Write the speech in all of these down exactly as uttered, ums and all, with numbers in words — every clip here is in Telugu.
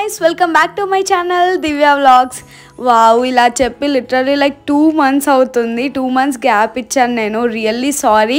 guys, welcome back to my channel Divya Vlogs. Wow ఇలా చెప్పి లిటరలీ లైక్ టూ మంత్స్ అవుతుంది టూ మంత్స్ గ్యాప్ ఇచ్చాను నేను. Really sorry.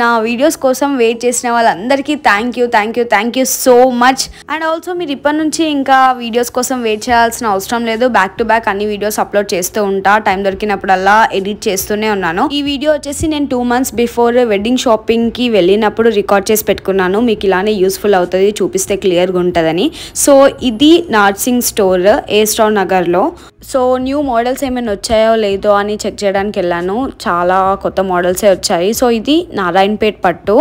నా వీడియోస్ కోసం వెయిట్ చేసిన వాళ్ళందరికీ thank you thank you thank you so much. And also మీరు ఇప్పటి నుంచి ఇంకా వీడియోస్ కోసం వెయిట్ చేయాల్సిన అవసరం లేదు. బ్యాక్ టు బ్యాక్ అన్ని వీడియోస్ అప్లోడ్ చేస్తూ ఉంటా, టైం దొరికినప్పుడల్లా ఎడిట్ చేస్తూనే ఉన్నాను. ఈ వీడియో వచ్చేసి నేను టూ మంత్స్ బిఫోర్ వెడ్డింగ్ షాపింగ్కి వెళ్ళినప్పుడు రికార్డ్ చేసి పెట్టుకున్నాను. మీకు ఇలానే యూస్ఫుల్ అవుతుంది, చూపిస్తే క్లియర్గా ఉంటుందని. సో ఇది నార్సింగ్ స్టోర్ ఏ స్టోర్ నగర్లో. సో న్యూ మోడల్స్ ఏమైనా వచ్చాయో లేదో అని చెక్ చేయడానికి వెళ్ళాను. చాలా కొత్త మోడల్సే వచ్చాయి. సో ఇది నారాయణపేట్ పట్టు.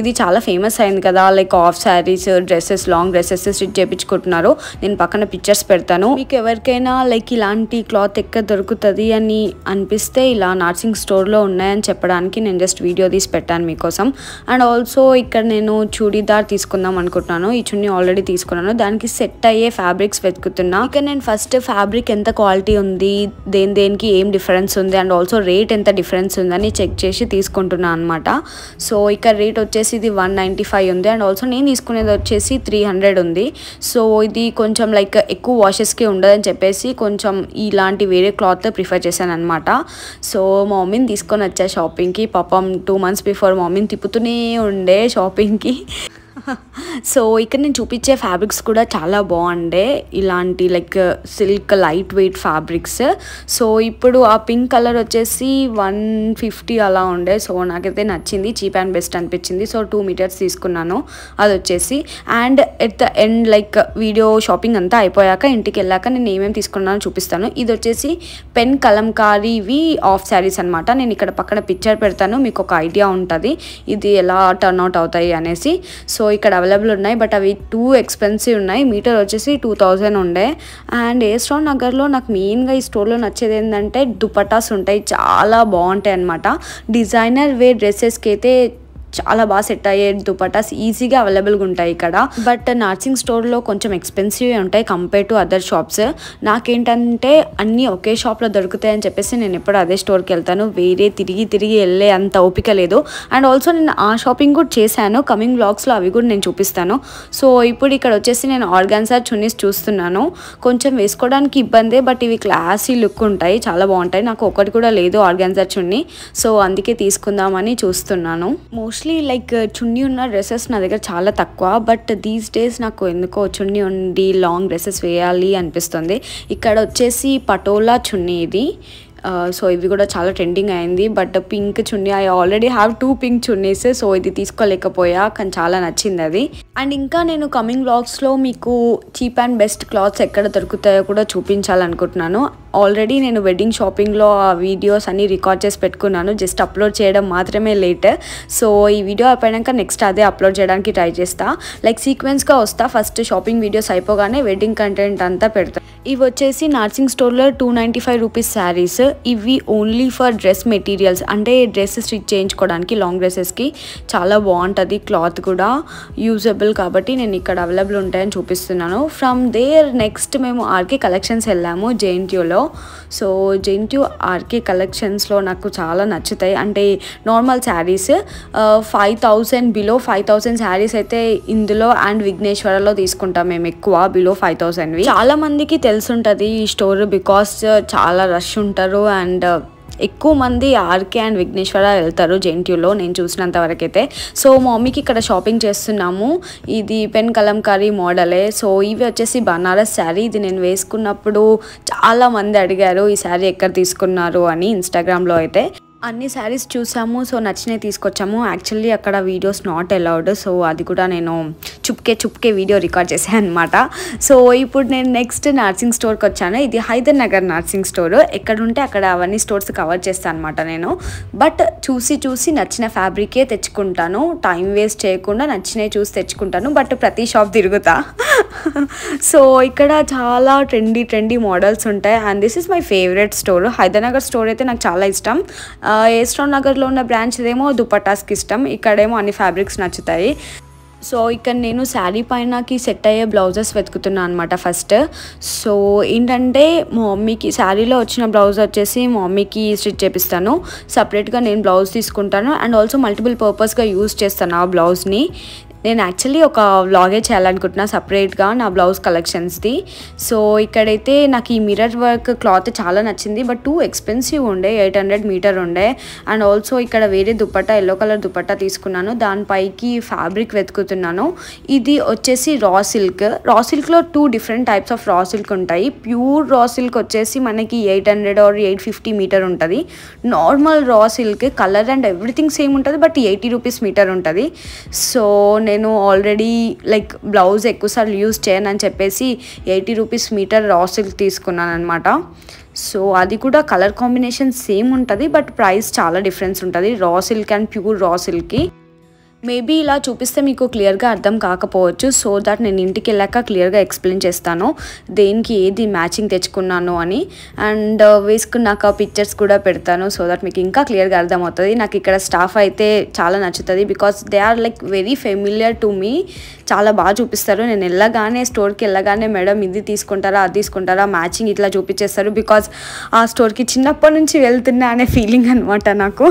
ఇది చాలా ఫేమస్ అయింది కదా, like of saris, dresses, long dresses stitch చేయించుకుంటున్నారు. నేను పక్కన పిక్చర్స్ పెడతాను. మీకు ఎవరికైనా లైక్ ఇలాంటి క్లాత్ ఎక్కడ దొరుకుతుంది అని అనిపిస్తే ఇలా నార్సింగ్ స్టోర్లో ఉన్నాయని చెప్పడానికి నేను జస్ట్ వీడియో తీసి పెట్టాను మీకోసం. అండ్ ఆల్సో ఇక్కడ నేను చూడీదార్ తీసుకుందాం అనుకుంటున్నాను. ఈ చున్నీ ఆల్రెడీ తీసుకున్నాను. దానికి సెట్ అయ్యే ఫ్యాబ్రిక్స్ వెతుకుతున్నా. ఇక నేను ఫస్ట్ ఫ్యాబ్రిక్ ఎంత క్వాలిటీ ఉంది, దేని దేనికి ఏం డిఫరెన్స్ ఉంది, అండ్ ఆల్సో రేట్ ఎంత డిఫరెన్స్ ఉందని చెక్ చేసి తీసుకుంటున్నాను అనమాట. సో ఇక రేట్ వచ్చేసి ఇది వన్ నైంటీ ఫైవ్ ఉంది. అండ్ ఆల్సో నేను తీసుకునేది వచ్చేసి త్రీ హండ్రెడ్ ఉంది. సో ఇది కొంచెం లైక్ ఎక్కువ వాషెస్కి ఉండదని చెప్పేసి కొంచెం ఇలాంటి వేరే క్లాత్ ప్రిఫర్ చేశాను అనమాట. సో మా మమ్మీని తీసుకొని వచ్చా షాపింగ్కి. పాపం టూ మంత్స్ బిఫోర్ మా మమ్మీని తిప్పుతూనే ఉండే షాపింగ్కి. సో ఇక్కడ నేను చూపించే ఫ్యాబ్రిక్స్ కూడా చాలా బాగుండే, ఇలాంటి like silk light weight fabrics. So ఇప్పుడు ఆ పింక్ కలర్ వచ్చేసి వన్ ఫిఫ్టీ అలా ఉండే. సో నాకైతే నచ్చింది, చీప్ అండ్ బెస్ట్ అనిపించింది. సో టూ మీటర్స్ తీసుకున్నాను అది వచ్చేసి. And at the end like video shopping అంతా అయిపోయాక ఇంటికి వెళ్ళాక నేను ఏమేమి తీసుకున్నానో చూపిస్తాను. ఇది వచ్చేసి పెన్ కలంకారీ ఇవి ఆఫ్ శారీస్ అనమాట. నేను ఇక్కడ పక్కన పిక్చర్ పెడతాను, మీకు ఒక ఐడియా ఉంటుంది ఇది ఎలా టర్న్అవుట్ అవుతాయి అనేసి. సో ఇక్కడ అవైలబుల్ ఉన్నాయి, బట్ అవి టూ ఎక్స్పెన్సివ్ ఉన్నాయి. మీటర్ వచ్చేసి టూ థౌజండ్ ఉండే. అండ్ ఏ స్టోర్ నగర్లో నాకు మెయిన్గా ఈ స్టోర్లో నచ్చేది ఏంటంటే దుపటాస్ ఉంటాయి, చాలా బాగుంటాయి అన్నమాట. డిజైనర్ వేర్ డ్రెస్సెస్కి అయితే చాలా బాగా సెట్ అయ్యే దుపటాస్ ఈజీగా అవైలబుల్గా ఉంటాయి ఇక్కడ. బట్ నార్సింగ్ స్టోర్లో కొంచెం ఎక్స్పెన్సివ్ ఉంటాయి కంపేర్ టు అదర్ షాప్స్. నాకేంటంటే అన్నీ ఒకే షాప్లో దొరుకుతాయని చెప్పేసి నేను ఎప్పుడు అదే స్టోర్కి వెళ్తాను, వేరే తిరిగి తిరిగి వెళ్ళే అంత ఓపిక లేదు. అండ్ ఆల్సో నేను ఆ షాపింగ్ కూడా చేశాను, కమింగ్ బ్లాగ్స్లో అవి కూడా నేను చూపిస్తాను. సో ఇప్పుడు ఇక్కడ వచ్చేసి నేను ఆర్గాన్జా చున్నీస్ చూస్తున్నాను. కొంచెం వేసుకోవడానికి ఇబ్బందే, బట్ ఇవి క్లాసీ లుక్ ఉంటాయి, చాలా బాగుంటాయి. నాకు ఒకటి కూడా లేదు ఆర్గాన్జా చున్నీ, సో అందుకే తీసుకుందామని చూస్తున్నాను. మోస్ట్ యాక్చువల్లీ లైక్ చున్నీ ఉన్న డ్రెస్సెస్ నా దగ్గర చాలా తక్కువ, బట్ దీస్ డేస్ నాకు ఎందుకో చున్నీ ఉండి లాంగ్ డ్రెస్సెస్ వేయాలి అనిపిస్తుంది. ఇక్కడ వచ్చేసి పటోలా చున్నీ ఇది. సో ఇవి కూడా చాలా ట్రెండింగ్ అయింది. But pink chunni I already have two pink chunnis. So ఇది తీసుకోలేకపోయా, కానీ చాలా నచ్చింది అది. అండ్ ఇంకా నేను కమింగ్ బ్లాగ్స్లో మీకు చీప్ అండ్ బెస్ట్ క్లాత్స్ ఎక్కడ దొరుకుతాయో కూడా చూపించాలనుకుంటున్నాను. ఆల్రెడీ నేను వెడ్డింగ్ షాపింగ్లో ఆ వీడియోస్ అన్నీ రికార్డ్ చేసి పెట్టుకున్నాను, జస్ట్ అప్లోడ్ చేయడం మాత్రమే లేట్. సో ఈ వీడియో అయిపోయాక నెక్స్ట్ అదే అప్లోడ్ చేయడానికి ట్రై చేస్తా. లైక్ సీక్వెన్స్గా వస్తా, ఫస్ట్ షాపింగ్ వీడియోస్ అయిపోగానే వెడ్డింగ్ కంటెంట్ అంతా పెడతా. ఇవి వచ్చేసి నార్సింగ్ స్టోర్లో two ninety five rupees saris. ఇవి ఓన్లీ ఫర్ డ్రెస్ మెటీరియల్స్, అంటే డ్రెస్ స్టిచ్ చేయించుకోవడానికి లాంగ్ డ్రెస్సెస్కి చాలా బాగుంటుంది. క్లాత్ కూడా యూజబుల్ కాబట్టి నేను ఇక్కడ అవైలబుల్ ఉంటాయని చూపిస్తున్నాను. ఫ్రమ్ దేర్ నెక్స్ట్ మేము ఆర్కే కలెక్షన్స్ వెళ్ళాము జేఎన్టీయూలో. సో జెంట్యూ ఆర్కే కలెక్షన్స్లో నాకు చాలా నచ్చుతాయి, అంటే normal saris five thousand below five thousand saris అయితే ఇందులో అండ్ విఘ్నేశ్వరలో తీసుకుంటాం మేము ఎక్కువ, బిలో ఫైవ్ థౌజండ్వి. చాలా మందికి తెలుసుంటుంది ఈ స్టోర్, బికాస్ చాలా రష్ ఉంటారు అండ్ ఎక్కువ మంది ఆర్కే అండ్ విఘ్నేశ్వర వెళ్తారు జెంట్యూలో నేను చూసినంత వరకు అయితే. సో మమ్మీకి ఇక్కడ షాపింగ్ చేస్తున్నాము. ఇది పెన్ కలంకారీ మోడలే. సో ఇవి వచ్చేసి బనారస్ శారీ. ఇది నేను వేసుకున్నప్పుడు చాలా మంది అడిగారు ఈ శారీ ఎక్కడ తీసుకున్నారు అని ఇన్స్టాగ్రామ్లో అయితే. అన్ని శారీస్ చూసాము, సో నచ్చినవి తీసుకొచ్చాము. యాక్చువల్లీ అక్కడ వీడియోస్ నాట్ అలౌడ్, సో అది కూడా నేను చుప్కే చుప్కే వీడియో రికార్డ్ చేశాను అనమాట. సో ఇప్పుడు నేను నెక్స్ట్ నార్సింగ్ స్టోర్కి వచ్చాను. ఇది హైదర్ నగర్ నార్సింగ్ స్టోర్. ఎక్కడుంటే అక్కడ అవన్నీ స్టోర్స్ కవర్ చేస్తాను అనమాట నేను. బట్ చూసి చూసి నచ్చిన ఫ్యాబ్రికే తెచ్చుకుంటాను, టైం వేస్ట్ చేయకుండా నచ్చినవి చూసి తెచ్చుకుంటాను. బట్ ప్రతి షాప్ తిరుగుతా. సో ఇక్కడ చాలా ట్రెండీ ట్రెండీ మోడల్స్ ఉంటాయి. And this is my favourite store. Hyder Nagar store అయితే నాకు చాలా ఇష్టం. ఏస్ట్రాన్ నగర్లో ఉన్న బ్రాంచ్ ఏమో దుపట్టాస్కి ఇష్టం, ఇక్కడేమో అన్ని ఫ్యాబ్రిక్స్ నచ్చుతాయి. సో ఇక్కడ నేను శారీ పైనకి సెట్ అయ్యే బ్లౌజెస్ వెతుకుతున్నాను అనమాట ఫస్ట్. సో ఏంటంటే మా మమ్మీకి శారీలో వచ్చిన బ్లౌజ్ వచ్చేసి మా మమ్మీకి స్టిచ్ చేపిస్తాను, సపరేట్గా నేను బ్లౌజ్ తీసుకుంటాను. అండ్ ఆల్సో మల్టిపుల్ పర్పస్గా యూజ్ చేస్తాను ఆ బ్లౌజ్ని. నేను యాక్చువల్లీ ఒక వ్లాగే చేయాలనుకుంటున్నా సపరేట్గా నా బ్లౌజ్ కలెక్షన్స్ది. సో ఇక్కడైతే నాకు ఈ మిర్రర్ వర్క్ క్లాత్ చాలా నచ్చింది, బట్ టూ ఎక్స్పెన్సివ్ ఉండే, ఎయిట్ హండ్రెడ్ మీటర్ ఉండే. అండ్ ఆల్సో ఇక్కడ వేరే దుపట్టా, ఎల్లో కలర్ దుపట్టా తీసుకున్నాను, దానిపైకి ఫ్యాబ్రిక్ వెతుకుతున్నాను. ఇది వచ్చేసి రా సిల్క్. రా సిల్క్లో two different types of raw silk ఉంటాయి. ప్యూర్ రా సిల్క్ వచ్చేసి మనకి eight hundred or eight fifty metre ఉంటుంది. Normal raw silk colour and everything same ఉంటుంది, బట్ ఎయిటీ రూపీస్ మీటర్ ఉంటుంది. సో నేను ఆల్రెడీ లైక్ బ్లౌజ్ ఎక్కువసార్లు యూజ్ చేయను అని చెప్పేసి eighty rupees metre raw silk తీసుకున్నాను అనమాట. సో అది కూడా కలర్ కాంబినేషన్ సేమ్ ఉంటుంది, బట్ ప్రైస్ చాలా డిఫరెన్స్ ఉంటుంది raw silk and pure raw సిల్క్కి. Maybe ఇలా చూపిస్తే మీకు క్లియర్గా అర్థం కాకపోవచ్చు, సో దట్ నేను ఇంటికి వెళ్ళాక క్లియర్గా ఎక్స్ప్లెయిన్ చేస్తాను దేనికి ఏది మ్యాచింగ్ తెచ్చుకున్నాను అని. అండ్ వేసుకున్నాక పిక్చర్స్ కూడా పెడతాను, సో దట్ మీకు ఇంకా క్లియర్గా అర్థమవుతుంది. నాకు ఇక్కడ స్టాఫ్ అయితే చాలా నచ్చుతుంది, because they are like very familiar to me. చాలా బాగా చూపిస్తారు. నేను వెళ్ళగానే స్టోర్కి వెళ్ళగానే మేడం ఇది తీసుకుంటారా అది తీసుకుంటారా మ్యాచింగ్ ఇట్లా చూపించేస్తారు, బికాస్ ఆ స్టోర్కి చిన్నప్పటి నుంచి వెళ్తున్నా అనే ఫీలింగ్ అనమాట నాకు.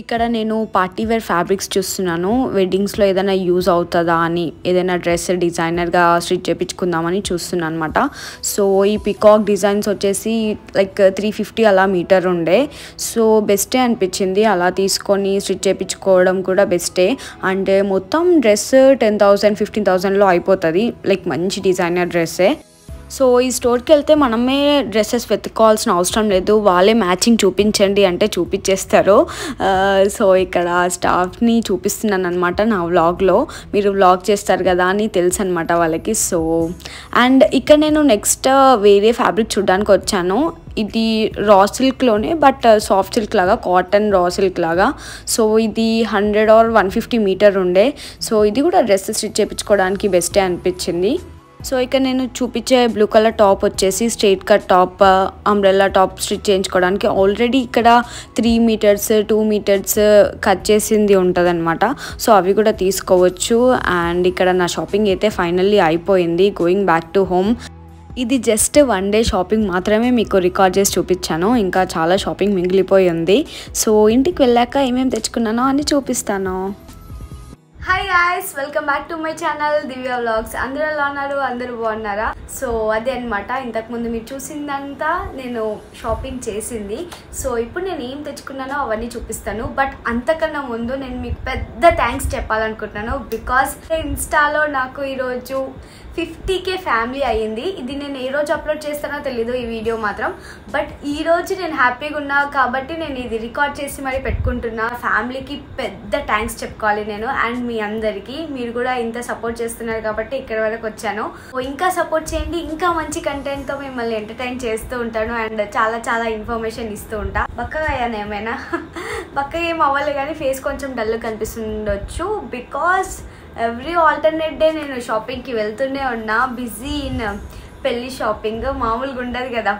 ఇక్కడ నేను పార్టీవేర్ ఫ్యాబ్రిక్స్ చూస్తున్నాను, వెడ్డింగ్స్లో ఏదైనా యూజ్ అవుతుందా అని, ఏదైనా డ్రెస్ డిజైనర్గా స్టిచ్ చేయించుకుందామని చూస్తున్నాను అనమాట. సో ఈ పికాక్ డిజైన్స్ వచ్చేసి లైక్ త్రీ ఫిఫ్టీ అలా మీటర్ ఉండే. సో బెస్టే అనిపించింది, అలా తీసుకొని స్టిచ్ చేయించుకోవడం కూడా బెస్టే. అంటే మొత్తం డ్రెస్ టెన్ థౌజండ్ ఫిఫ్టీన్ థౌజండ్లో అయిపోతుంది, లైక్ మంచి డిజైనర్ డ్రెస్సే. సో ఈ స్టోర్కి వెళ్తే మనమే డ్రెస్సెస్ వెతుక్కోవాల్సిన అవసరం లేదు, వాళ్ళే మ్యాచింగ్ చూపించండి అంటే చూపించేస్తారు. సో ఇక్కడ స్టాఫ్ని చూపిస్తున్నాను అనమాట నా వ్లాగ్లో. మీరు వ్లాగ్ చేస్తారు కదా అని తెలుసు అనమాట వాళ్ళకి. సో అండ్ ఇక్కడ నేను నెక్స్ట్ వేరే ఫ్యాబ్రిక్ చూడడానికి వచ్చాను. ఇది రా సిల్క్లోనే, బట్ సాఫ్ట్ సిల్క్ లాగా, కాటన్ రా సిల్క్ లాగా. సో ఇది hundred or one fifty metre ఉండే. సో ఇది కూడా డ్రెస్సెస్ స్టిచ్ చేయించుకోవడానికి బెస్టే అనిపించింది. సో ఇక్కడ నేను చూపించే బ్లూ కలర్ టాప్ వచ్చేసి straight cut top, umbrella top stitch చేయించుకోవడానికి. ఆల్రెడీ ఇక్కడ three metres two metres cut చేసింది ఉంటుంది అనమాట, సో అవి కూడా తీసుకోవచ్చు. అండ్ ఇక్కడ నా షాపింగ్ అయితే ఫైనల్లీ అయిపోయింది. Going back to home. ఇది జస్ట్ వన్ డే షాపింగ్ మాత్రమే మీకు రికార్డ్ చేసి చూపించాను, ఇంకా చాలా షాపింగ్ మిగిలిపోయి ఉంది. సో ఇంటికి వెళ్ళాక ఏమేమి తెచ్చుకున్నానో అని చూపిస్తాను. Hi guys, welcome back to my channel Divya vlogs. అందరూ ఎలా ఉన్నారు? అందరూ బాగున్నారా? సో అదే అనమాట, ఇంతకుముందు మీరు చూసిందంతా నేను షాపింగ్ చేసింది. సో ఇప్పుడు నేను ఏం తెచ్చుకున్నానో అవన్నీ చూపిస్తాను, బట్ అంతకన్నా ముందు నేను మీకు పెద్ద థ్యాంక్స్ చెప్పాలనుకుంటున్నాను, బికాస్ ఇన్స్టాలో నాకు ఈరోజు ఫిఫ్టీ కే ఫ్యామిలీ అయ్యింది. ఇది నేను ఏ రోజు అప్లోడ్ చేస్తానో తెలీదు ఈ వీడియో మాత్రం, బట్ ఈరోజు నేను హ్యాపీగా ఉన్నా కాబట్టి నేను ఇది రికార్డ్ చేసి మరీ పెట్టుకుంటున్నా. ఫ్యామిలీకి పెద్ద థ్యాంక్స్ చెప్పుకోవాలి నేను, అండ్ మీ అందరికీ. మీరు కూడా ఇంత సపోర్ట్ చేస్తున్నారు కాబట్టి ఇక్కడ వరకు వచ్చాను. ఇంకా సపోర్ట్ చేయండి, ఇంకా మంచి కంటెంట్తో మిమ్మల్ని ఎంటర్టైన్ చేస్తూ ఉంటాను అండ్ చాలా చాలా ఇన్ఫర్మేషన్ ఇస్తూ ఉంటా. బక్కగా అయ్యాను ఏమైనా? బక్కగా ఏం అవ్వాలి, కానీ ఫేస్ కొంచెం డల్గా కనిపిస్తుండొచ్చు, బికాస్ ఎవ్రీ ఆల్టర్నేట్ డే నేను షాపింగ్కి వెళ్తూనే ఉన్నా. బిజీ ఇన్ పెళ్ళి షాపింగ్ మామూలుగా ఉండదు కదా.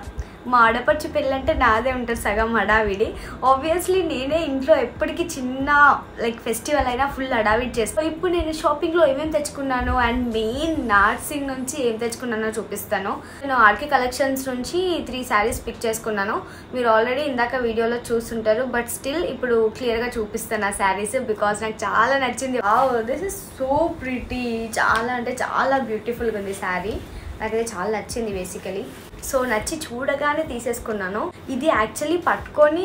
మా ఆడపడుచు పెళ్ళంటే నాదే ఉంటుంది సగం హడావిడి. ఆబ్వియస్లీ నేనే ఇంట్లో ఎప్పటికీ చిన్న లైక్ ఫెస్టివల్ అయినా ఫుల్ హడావిడి చేస్తాను. ఇప్పుడు నేను షాపింగ్లో ఏమేమి తెచ్చుకున్నాను అండ్ మెయిన్ నార్సింగ్ నుంచి ఏం తెచ్చుకున్నానో చూపిస్తాను. నేను ఆర్కే కలెక్షన్స్ నుంచి త్రీ శారీస్ పిక్ చేసుకున్నాను. మీరు ఆల్రెడీ ఇందాక వీడియోలో చూస్తుంటారు, బట్ స్టిల్ ఇప్పుడు క్లియర్గా చూపిస్తాను ఆ శారీస్, బికాస్ నాకు చాలా నచ్చింది. Wow, this is so pretty. చాలా అంటే చాలా బ్యూటిఫుల్గా ఉంది శారీ, నాకైతే చాలా నచ్చింది బేసికలీ. సో నచ్చి చూడగానే తీసేసుకున్నాను. ఇది యాక్చువల్లీ పట్టుకొని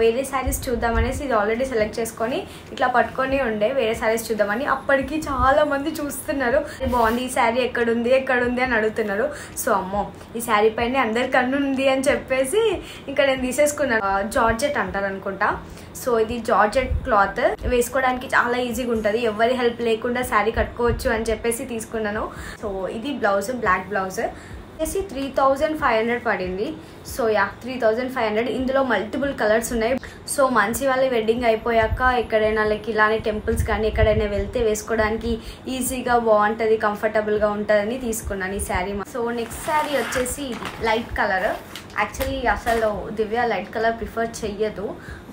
వేరే శారీస్ చూద్దామనేసి ఇది ఆల్రెడీ సెలెక్ట్ చేసుకొని ఇట్లా పట్టుకొని ఉండే, వేరే శారీస్ చూద్దామని. అప్పటికి చాలామంది చూస్తున్నారు, బాగుంది ఈ శారీ, ఎక్కడుంది ఎక్కడుంది అని అడుగుతున్నారు. సో అమ్మో ఈ శారీ పైన అందరి కన్ను ఉంది అని చెప్పేసి ఇంకా నేను తీసేసుకున్నాను. జార్జెట్ అంటారు అనుకుంటా. సో ఇది జార్జెట్ క్లాత్, వేసుకోవడానికి చాలా ఈజీగా ఉంటుంది, ఎవరి హెల్ప్ లేకుండా శారీ కట్టుకోవచ్చు అని చెప్పేసి తీసుకున్నాను. సో ఇది బ్లౌజ్, బ్లాక్ బ్లౌజ్ వచ్చేసి త్రీ థౌజండ్ ఫైవ్ హండ్రెడ్ పడింది. So ya three thousand five hundred. ఇందులో మల్టిపుల్ కలర్స్ ఉన్నాయి. సో మంచి వాళ్ళ వెడ్డింగ్ అయిపోయాక ఎక్కడైనా లైక్ ఇలానే టెంపుల్స్ కానీ ఎక్కడైనా వెళ్తే వేసుకోవడానికి ఈజీగా బాగుంటుంది, కంఫర్టబుల్గా ఉంటుందని తీసుకున్నాను ఈ శారీ. సో నెక్స్ట్ శారీ వచ్చేసి లైట్ కలర్. యాక్చువల్లీ అసలు దివ్య లైట్ కలర్ ప్రిఫర్ చెయ్యదు,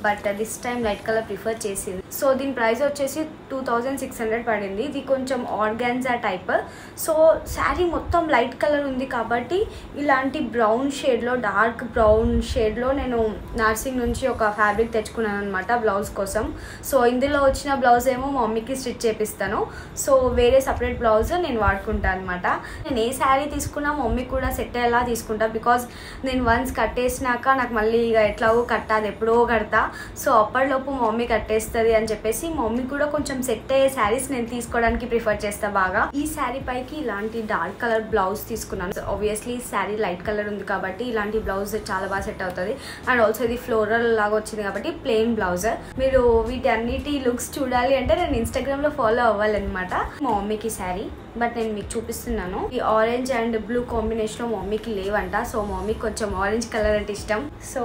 but this time red colour prefer चेसी सो दीन प्राइस वच्चेसी टू थाउजेंड सिक्स हंड्रेड पड़िंदी इदी कोंचम ऑर्गेन्जा टाइप सो सारी मोत्तम लाइट कलर उंदी काबट्टी इलांटी ब्राउन शेड लो डार्क ब्राउन शेड लो नेनु नर्सिंग नुंची ओक फैब्रिक तेच्चुकुन्नानु अन्नमाट ब्लाउज कोसम सो इंदुलो वच्चिन ब्लाउज एमो मा मम्मीकी स्टिच चेपिस्तानु सो वेरे सेपरेट ब्लाउज नेनु वाडुकुंटानु अन्नमाट नेनु ए सारी तीसुकुन्ना मम्मी कूडा सेट अय्येला तीसुकुंटा बिकाज नेनु वन्स कट्टेसिनाक नाकु मल्ली एट्लागो कट्टाली एप्पुडो कड़ता सो अप्पटिलोपु मम्मी कट्टेस्तदी अनि चेप्पेसी मम्मी कूडा కొంచెం సెట్ అయ్యే సారీస్ నేను తీసుకోవడానికి ప్రిఫర్ చేస్తా బాగా ఈ సారీ పైకి ఇలాంటి డార్క్ కలర్ బ్లౌజ్ తీసుకున్నాను ఆబ్వియస్లీ సారీ లైట్ కలర్ ఉంది కాబట్టి ఇలాంటి బ్లౌజ్ చాలా బాగా సెట్ అవుతది అండ్ ఆల్సో ఇది ఫ్లోరల్ లాగా వచ్చింది కాబట్టి ప్లెయిన్ బ్లౌజ్ మీరు వీటన్నిటి లుక్స్ చూడాలి అంటే నేను Instagram లో ఫాలో అవ్వాలన్నమాట మమ్మీకి సారీ బట్ నేను మీకు చూపిస్తున్నాను ఈ ఆరెంజ్ అండ్ బ్లూ కాంబినేషన్ లో మమ్మీకి లేవంట సో మమ్మీకి కొంచెం ఆరెంజ్ కలర్ అంటే ఇష్టం సో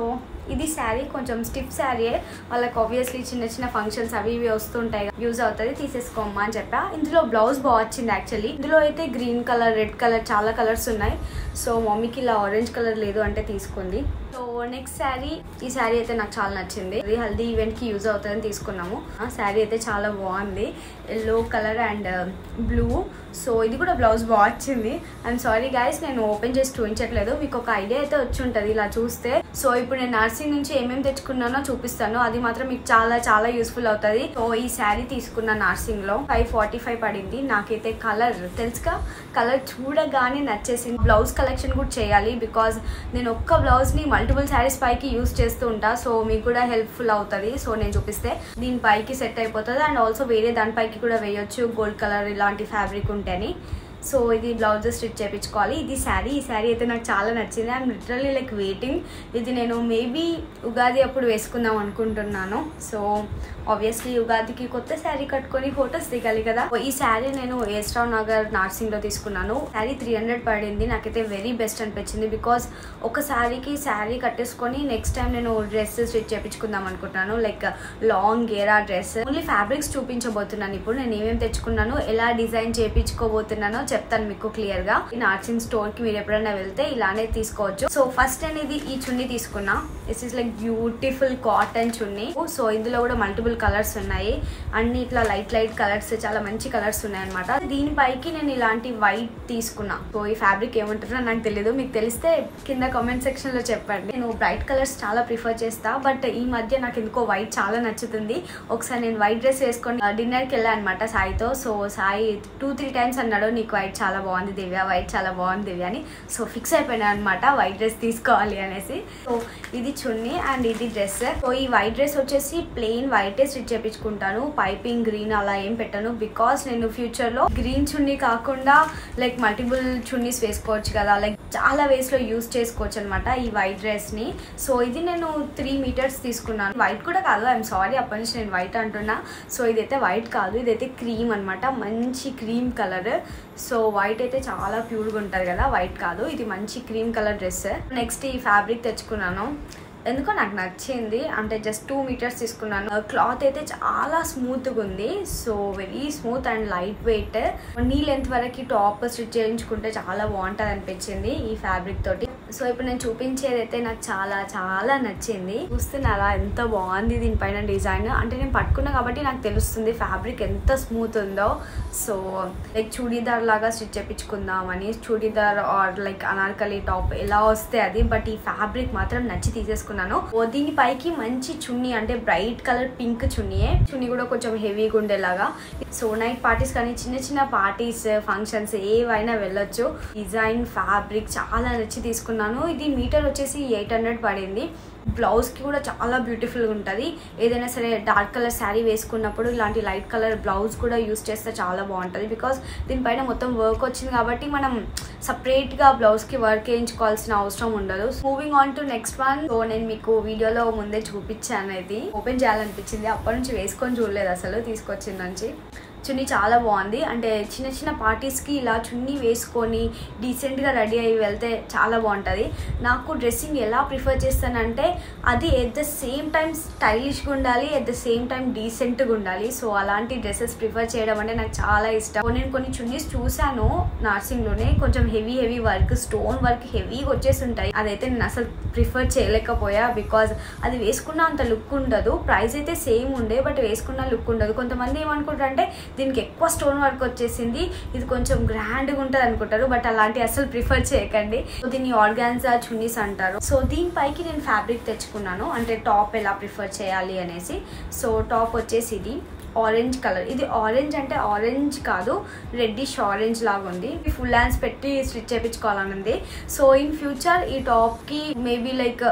इधी सारी कोंचम स्टिफ सारी है वाला ऑब्वियसली चिन्ना चिन्ना फंक्शन्स अभी भी वस्तुंटाई यूज अवुतदी तीसेसुकोम्मा अनि चेप्पा इंदुलो ब्लाउज बा वच्चिंदी एक्चुअली इंदुलो अयिते ग्रीन कलर रेड कलर चाला कलर्स उन्नाई सो मम्मीकी इला ऑरेंज कलर लेदु अंटे तीसुकुंदी सो नेक्स्ट सारी ई सारी अयिते नाकु चाला नच्चिंदी इदी हल्दी इवेंट की यूज अवुतदनि तीसुकुन्नामु आ सारी अयिते चाला बागुंदी yellow colour and blue so इदी कूडा ब्लाउज बा वच्चिंदी आई एम सॉरी गाइस नेनु ओपन चेसि चूपिंचट्लेदु मीकु ओक आइडिया अयिते वच्चि उंटदी ఇలా చూస్తే సో ఇప్పుడు నేను నర్సింగ్ నుంచి ఏమేమి తెచ్చుకున్నానో చూపిస్తాను అది మాత్రం మీకు చాలా చాలా యూస్ఫుల్ అవుతది సో ఈ సారీ తీసుకున్న నర్సింగ్ లో ఫైవ్ ఫార్టీ ఫైవ్ పడింది నాకైతే కలర్ తెలుసుగా కలర్ చూడగానే నచ్చేసింది బ్లౌజ్ కలెక్షన్ కూడా చేయాలి బికాజ్ నేను ఒక్క బ్లౌజ్ ని మల్టిపుల్ సారీస్ పైకి యూస్ చేస్తూ ఉంటా సో మీకు కూడా హెల్ప్ఫుల్ అవుతది సో నేను చూపిస్తే దీని పైకి సెట్ అయిపోతది అండ్ ఆల్సో వేరే దాని పైకి కూడా వేయొచ్చు గోల్డ్ కలర్ ఇలాంటి ఫ్యాబ్రిక్ ఉంటేని సో ఇది బ్లౌజ్ స్టిచ్ చేయించుకోవాలి ఇది సారీ ఈ సారీ అయితే నాకు చాలా నచ్చింది I am literally like waiting ఇది నేను మేబీ ఉగాది అప్పుడు వేసుకుందాం అనుకుంటున్నాను సో ఆబ్వియస్లీ ఉగాదికి కొత్త సారీ కట్టుకొని ఫోటోస్ దిగాలి కదా ఈ సారీ నేను ఏస్ రావు నగర్ నర్సింగ్ లో తీసుకున్నాను సారీ త్రీ హండ్రెడ్ పడింది నాకైతే వెరీ బెస్ట్ అనిపించింది బికాజ్ ఒక సారీకి సారీ కట్టేసుకొని నెక్స్ట్ టైం నేను డ్రెస్ స్టిచ్ చేయించుకుందాం అనుకుంటున్నాను లైక్ లాంగ్ గేరా డ్రెస్ ఓన్లీ ఫ్యాబ్రిక్స్ చూపించబోతున్నాను ఇప్పుడు నేను ఏమేమి తెచ్చుకున్నాను ఎలా డిజైన్ చేయించుకోబోతున్నాను చెప్తాను మీకు క్లియర్ గా ఈ నర్సింగ్ స్టోర్ కి మీరు ఎప్పుడైనా వెళ్తే ఇలానే తీసుకోవచ్చు సో ఫస్ట్ నేను ఇది ఈ చున్నీ తీసుకున్నా this is like beautiful cotton chunni so ఇందులో కూడా మల్టిపుల్ కలర్స్ ఉన్నాయి అన్ని ఇట్లా లైట్ లైట్ కలర్స్ చాలా మంచి కలర్స్ ఉన్నాయి అన్నమాట దీనిపైకి నేను ఇలాంటి వైట్ తీసుకున్నా సో ఈ ఫ్యాబ్రిక్ ఏమంటారో నాకు తెలియదు మీకు తెలిస్తే కింద కామెంట్ సెక్షన్ లో చెప్పండి నేను బ్రైట్ కలర్స్ చాలా ప్రిఫర్ చేస్తా బట్ ఈ మధ్య నాకు ఎందుకో వైట్ చాలా నచ్చుతుంది ఒకసారి నేను వైట్ డ్రెస్ వేసుకొని డిన్నర్ కి వెళ్ళా అన్నమాట సాయితో so Sai two three times అన్నాడు నీకు వైట్ చాలా బాగుంది దివ్య వైట్ చాలా బాగుంది దివ్య అని సో ఫిక్స్ అయిపోయినా అనమాట వైట్ డ్రెస్ తీసుకోవాలి అనేసి సో ఇది చున్నీ అండ్ ఇది డ్రెస్ సో ఈ వైట్ డ్రెస్ వచ్చేసి ప్లెయిన్ వైటే స్టిచ్ చేయించుకుంటాను పైపింగ్ గ్రీన్ అలా ఏం పెట్టాను బికాస్ నేను ఫ్యూచర్ లో గ్రీన్ చున్నీ కాకుండా లైక్ మల్టిపుల్ చున్నీస్ వేసుకోవచ్చు కదా లైక్ చాలా వేస్ లో యూజ్ చేసుకోవచ్చు అనమాట ఈ వైట్ డ్రెస్ ని సో ఇది నేను త్రీ మీటర్స్ తీసుకున్నాను వైట్ కూడా కాదు ఐఎమ్ సారీ అప్పటి నుంచి నేను వైట్ అంటున్నా సో ఇదైతే వైట్ కాదు ఇదైతే క్రీమ్ అనమాట మంచి క్రీమ్ కలర్ సో వైట్ అయితే చాలా ప్యూర్గా ఉంటుంది కదా వైట్ కాదు ఇది మంచి క్రీమ్ కలర్ డ్రెస్ నెక్స్ట్ ఈ ఫ్యాబ్రిక్ తెచ్చుకున్నాను ఎందుకో నాకు నచ్చింది అంటే జస్ట్ టూ మీటర్స్ తీసుకున్నాను క్లాత్ అయితే చాలా స్మూత్గా ఉంది so very smooth and light weight knee length వరకు టాప్ స్టిచ్ చేయించుకుంటే చాలా బాగుంటుంది అనిపించింది ఈ ఫ్యాబ్రిక్ తోటి సో ఇప్పుడు నేను చూపించేదైతే నాకు చాలా చాలా నచ్చింది చూస్తున్నారా ఎంత బాగుంది దీనిపైన డిజైన్ అంటే నేను పట్టుకున్నా కాబట్టి నాకు తెలుస్తుంది ఫ్యాబ్రిక్ ఎంత స్మూత్ ఉందో సో లైక్ చూడీదార్ లాగా స్టిచ్ చేయించుకుందామని churidar or like Anarkali top ఎలా వస్తే అది బట్ ఈ ఫ్యాబ్రిక్ మాత్రం నచ్చి తీసేసుకుంటాను దీని పైకి మంచి చున్నీ అంటే బ్రైట్ కలర్ పింక్ చున్నీయే చున్నీ కూడా కొంచెం హెవీగా ఉండేలాగా సో నైట్ పార్టీస్ కానీ చిన్న చిన్న పార్టీస్ ఫంక్షన్స్ ఏవైనా వెళ్ళొచ్చు డిజైన్ ఫ్యాబ్రిక్ చాలా నచ్చి తీసుకున్నాను ఇది మీటర్ వచ్చేసి ఎయిట్ హండ్రెడ్ పడింది బ్లౌజ్ కి కూడా చాలా బ్యూటిఫుల్ గా ఉంటది ఏదైనా సరే డార్క్ కలర్ శారీ వేసుకున్నప్పుడు ఇలాంటి లైట్ కలర్ బ్లౌజ్ కూడా యూస్ చేస్తే చాలా బాగుంటుంది బికాస్ దీనిపైన మొత్తం వర్క్ వచ్చింది కాబట్టి మనం సపరేట్ గా బ్లౌజ్ కి వర్క్ చేయించుకోవాల్సిన అవసరం ఉండదు moving on to next one so నేను మీకు వీడియోలో ముందే చూపించాను ఇది ఓపెన్ చేయాలనిపించింది అప్పటి నుంచి వేసుకొని చూడలేదు అసలు తీసుకొచ్చింది నుంచి చున్నీ చాలా బాగుంది అంటే చిన్న చిన్న పార్టీస్ కి ఇలా చున్నీ వేసుకొని డీసెంట్ గా రెడీ అయ్యి వెళ్తే చాలా బాగుంటది। నాకు డ్రెస్సింగ్ ఎలా ప్రిఫర్ చేస్తానంటే అది at the same time stylish గా ఉండాలి, at the same time decent గా ఉండాలి। సో అలాంటి డ్రెస్సెస్ ప్రిఫర్ చేయడం అంటే నాకు చాలా ఇష్టం। నేను కొన్ని చున్నీస్ చూసాను నార్సింగ్ లోనే, కొంచెం heavy heavy work stone work హెవీగా వచ్చేసి ఉంటాయి, అదైతే నేను అసలు ప్రిఫర్ చేయలేకపోయా బికాజ్ అది వేసుకున్న అంత లుక్ ఉండదు। ప్రైస్ అయితే సేమ్ ఉండే బట్ వేసుకున్న లుక్ ఉండదు। కొంతమంది ఏమనుకుంటారంటే దీనికి ఎక్కువ స్టోన్ వర్క్ వచ్చేసింది ఇది కొంచెం గ్రాండ్గా ఉంటుంది అనుకుంటారు, బట్ అలాంటి అసలు ప్రిఫర్ చేయకండి। దీన్ని ఆర్గాన్జా చున్నీస్ అంటారు। సో దీనిపైకి నేను ఫ్యాబ్రిక్ తెచ్చుకున్నాను అంటే టాప్ ఎలా ప్రిఫర్ చేయాలి అనేసి। సో టాప్ వచ్చేసి ఇది ఆరెంజ్ కలర్, ఇది ఆరెంజ్ అంటే ఆరెంజ్ కాదు రెడ్డిష్ ఆరెంజ్ లాగా ఉంది। ఫుల్ హ్యాండ్స్ పెట్టి స్టిచ్ చేయించుకోవాలనుంది। సో ఇన్ ఫ్యూచర్ ఈ టాప్కి మేబీ లైక్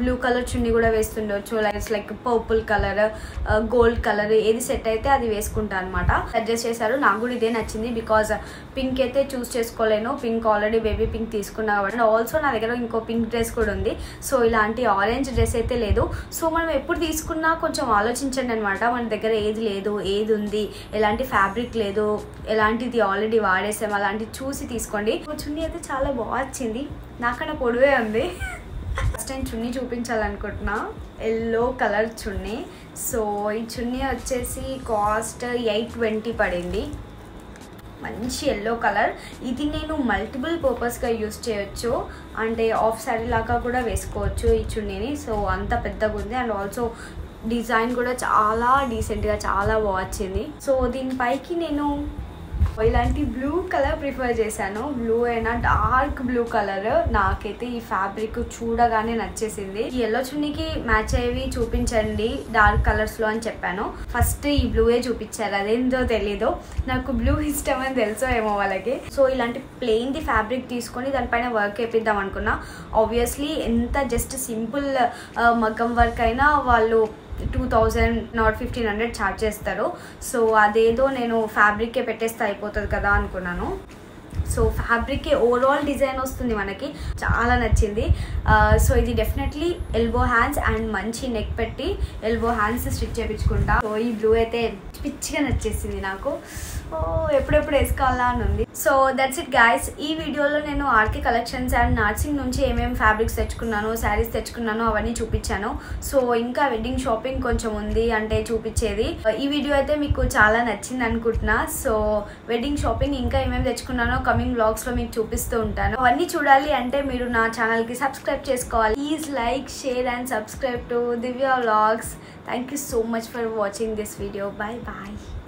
బ్లూ కలర్ చున్నీ కూడా వేస్తుండొచ్చు, like like purple colour gold colour ఏది సెట్ అయితే అది వేసుకుంటా అనమాట। సజెస్ట్ చేశారు, నాకు కూడా ఇదే నచ్చింది బికాజ్ పింక్ అయితే చూస్ చేసుకోలేను, పింక్ ఆల్రెడీ బేబీ పింక్ తీసుకున్నా కాబట్టి, అండ్ ఆల్సో నా దగ్గర ఇంకో పింక్ డ్రెస్ కూడా ఉంది। సో ఇలాంటి ఆరెంజ్ డ్రెస్ అయితే లేదు। సో మనం ఎప్పుడు తీసుకున్నా కొంచెం ఆలోచించండి అనమాట, మన దగ్గర ఏది లేదు ఏది ఉంది ఎలాంటి ఫ్యాబ్రిక్ లేదు ఎలాంటిది ఆల్రెడీ వాడేసాం అలాంటివి చూసి తీసుకోండి। చున్నీ అయితే చాలా బాగా వచ్చింది, నాకన్నా పొడవే ఉంది। ఫస్ట్ టైం చున్నీ చూపించాలనుకుంటున్నా, ఎల్లో కలర్ చున్నీ। సో ఈ చున్నీ వచ్చేసి కాస్ట్ ఎయిట్ ట్వంటీ పడింది। మంచి ఎల్లో కలర్, ఇది నేను మల్టిపుల్ పర్పస్గా యూస్ చేయొచ్చు, అంటే ఆఫ్ సారీ లాగా కూడా వేసుకోవచ్చు ఈ చున్నీని। సో అంత పెద్దగా ఉంది అండ్ ఆల్సో డిజైన్ కూడా చాలా డీసెంట్గా చాలా బాగుంది। సో దీనిపైకి నేను ఇలాంటి బ్లూ కలర్ ప్రిఫర్ చేశాను, బ్లూ అయినా డార్క్ బ్లూ కలర్। నాకైతే ఈ ఫ్యాబ్రిక్ చూడగానే నచ్చేసింది। ఈ ఎల్లో చున్నీకి మ్యాచ్ అయ్యేవి చూపించండి డార్క్ కలర్స్ లో అని చెప్పాను, ఫస్ట్ ఈ బ్లూయే చూపించారు, అదేందో తెలీదు నాకు బ్లూ ఇష్టం అని తెలుసో ఏమో వాళ్ళకి। సో ఇలాంటి ప్లెయిన్ ది ఫ్యాబ్రిక్ తీసుకొని దానిపైన వర్క్ వేపిద్దాం అనుకున్నా, ఆబ్వియస్లీ ఎంత జస్ట్ సింపుల్ మగ్గం వర్క్ అయినా వాళ్ళు two thousand not fifteen hundred charge చేస్తారు। సో అదేదో నేను ఫ్యాబ్రిక్కే పెట్టేస్తే అయిపోతుంది కదా అనుకున్నాను। సో ఫ్యాబ్రిక్కే ఓవరాల్ డిజైన్ వస్తుంది మనకి, చాలా నచ్చింది। సో ఇది డెఫినెట్లీ ఎల్బో హ్యాండ్స్ అండ్ మంచి నెక్ పెట్టి ఎల్బో హ్యాండ్స్ స్టిచ్ చేయించుకుంటా। సో ఈ బ్లూ అయితే పిచ్చిగా నచ్చేసింది నాకు, ఓ ఎప్పుడెప్పుడు వేసుకోవాలా అని ఉంది। సో దట్స్ ఇట్ గైస్, ఈ వీడియోలో నేను ఆర్కే కలెక్షన్స్ అండ్ నార్సింగ్ నుంచి ఏమేమి ఫ్యాబ్రిక్స్ తెచ్చుకున్నాను శారీస్ తెచ్చుకున్నాను అవన్నీ చూపించాను। సో ఇంకా వెడ్డింగ్ షాపింగ్ కొంచెం ఉంది అంటే చూపించేది, ఈ వీడియో అయితే మీకు చాలా నచ్చింది అనుకుంటున్నా। సో వెడ్డింగ్ షాపింగ్ ఇంకా ఏమేమి తెచ్చుకున్నానో కమింగ్ బ్లాగ్స్ లో మీకు చూపిస్తూ ఉంటాను, అవన్నీ చూడాలి అంటే మీరు నా ఛానల్ కి సబ్స్క్రైబ్ చేసుకోవాలి। Please like share and subscribe to Divya vlogs. Thank you so much for watching this video, bye bye.